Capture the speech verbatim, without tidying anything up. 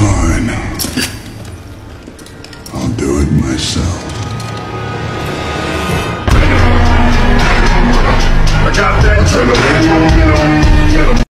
Fine. I'll do it myself. I got that.